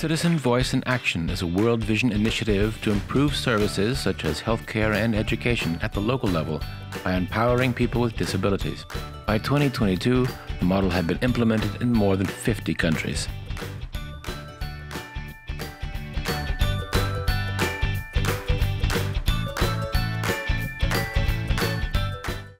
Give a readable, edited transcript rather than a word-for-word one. Citizen Voice in Action is a World Vision initiative to improve services such as healthcare and education at the local level by empowering people with disabilities. By 2022, the model had been implemented in more than 50 countries.